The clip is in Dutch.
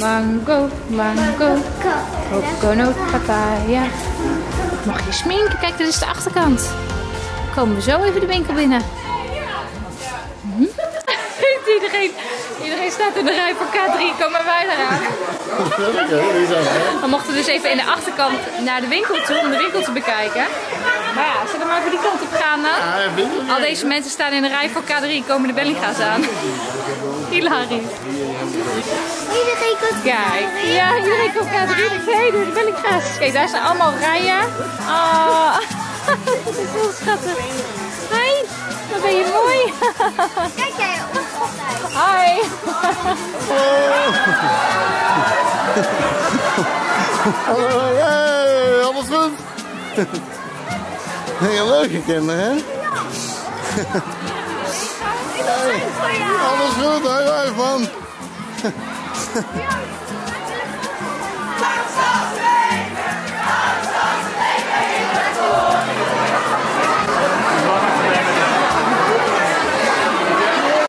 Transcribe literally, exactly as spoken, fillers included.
mango, mango, coconut, papaya. Mag je sminken? Kijk, dit is de achterkant. Dan komen we zo even de winkel binnen. Hm? Iedereen, iedereen staat in de rij voor K drie, kom maar wij eraan. We mochten dus even in de achterkant naar de winkel toe om de winkel te bekijken. Maar ja, zullen we maar even die kant op gaan dan? Al deze mensen staan in de rij voor K drie, komen de Bellinga's aan. Hilarisch. Iedereen komt K drie. Kijk, ja, iedereen komt K drie. Hey, de Bellinga's. Kijk, daar zijn allemaal rijen. Oh, dat is heel schattig. Hoi, wat ben je mooi. Kijk jij op. Hi! Hallo, hey, alles goed? Heel leuke kinderen, hè? Ja. Hey, alles goed, hoi, hoi, man.